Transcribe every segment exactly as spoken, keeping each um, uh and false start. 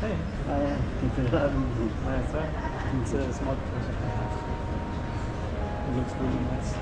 Hey, I am. Nice, huh? It's a small project. It looks really nice.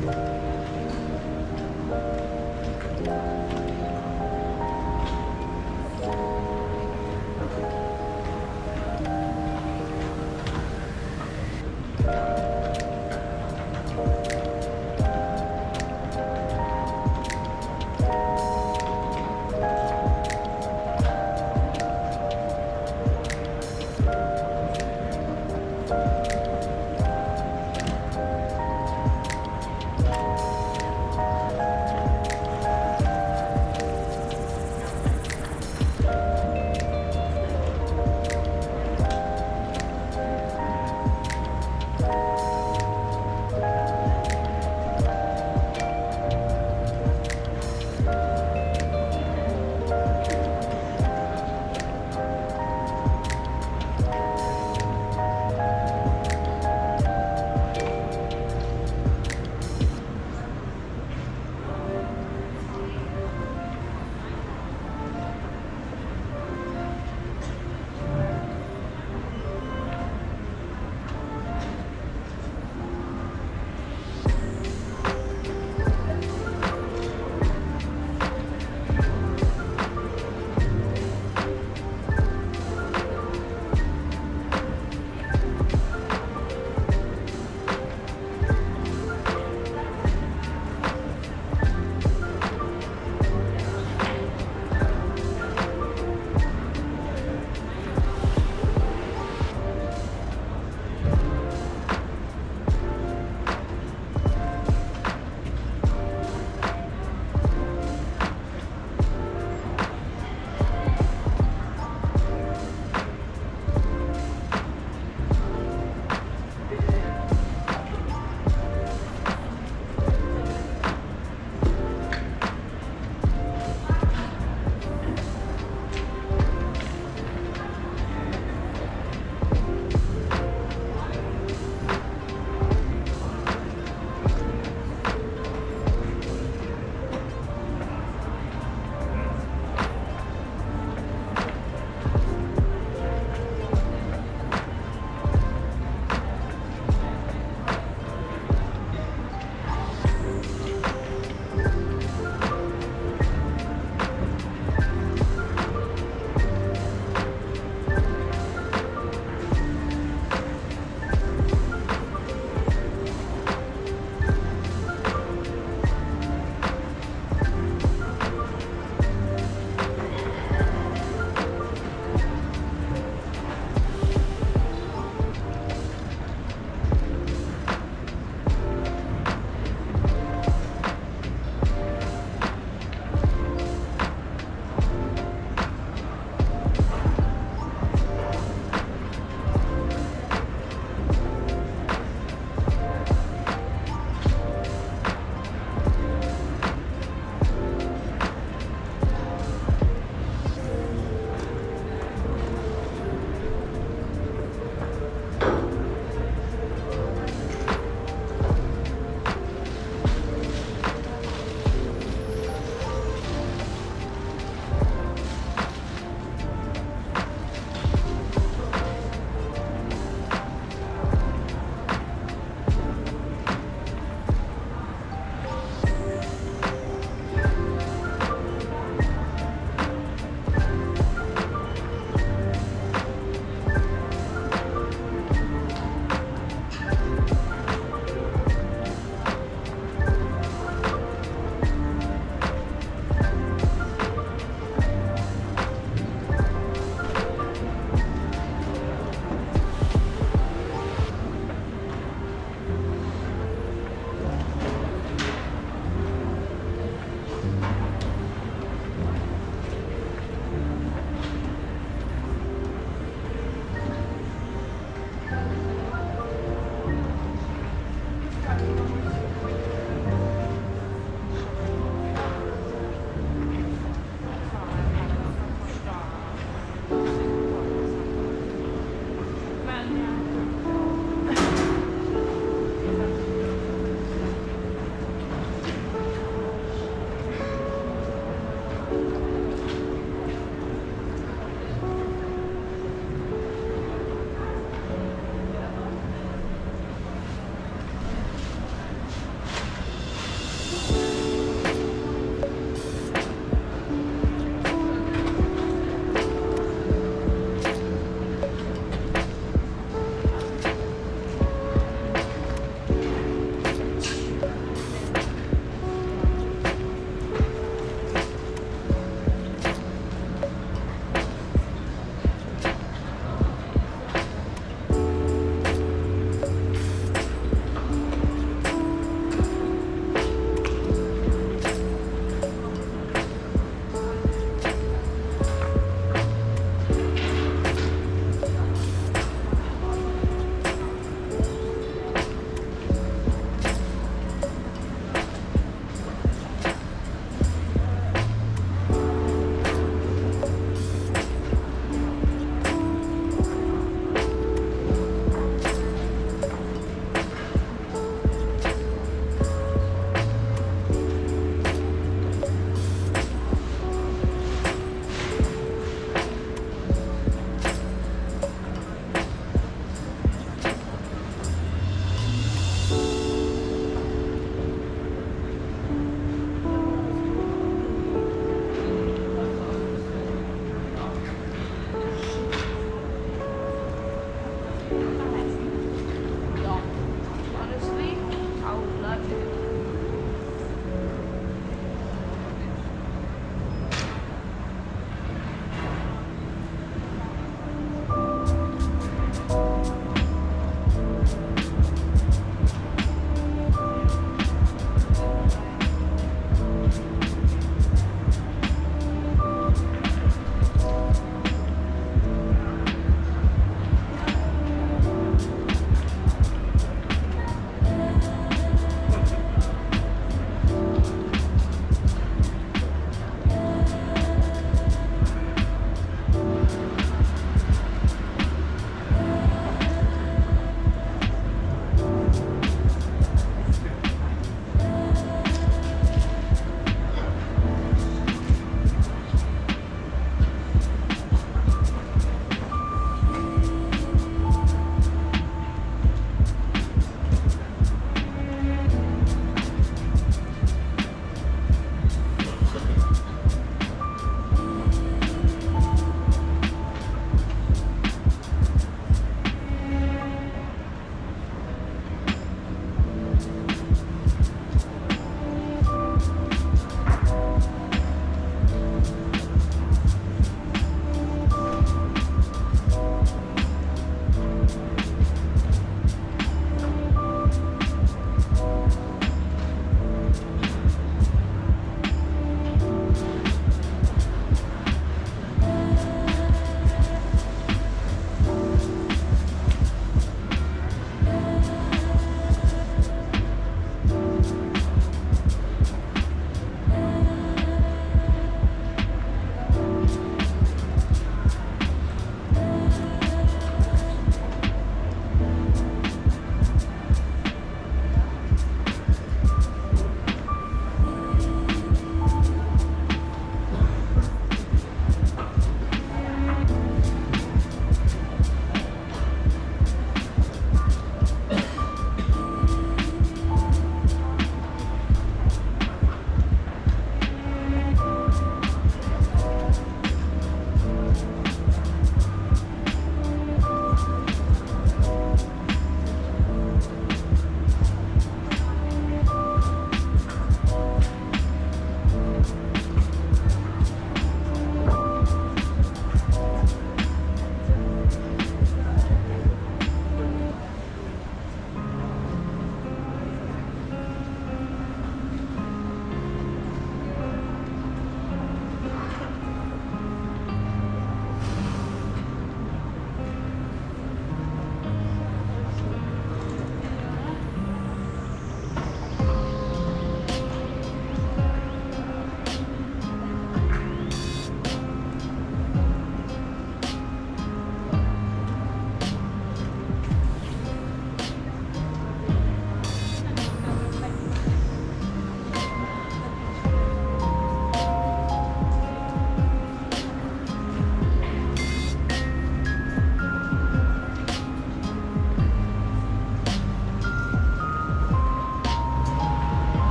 Thank you.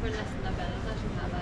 Quella è stata bella,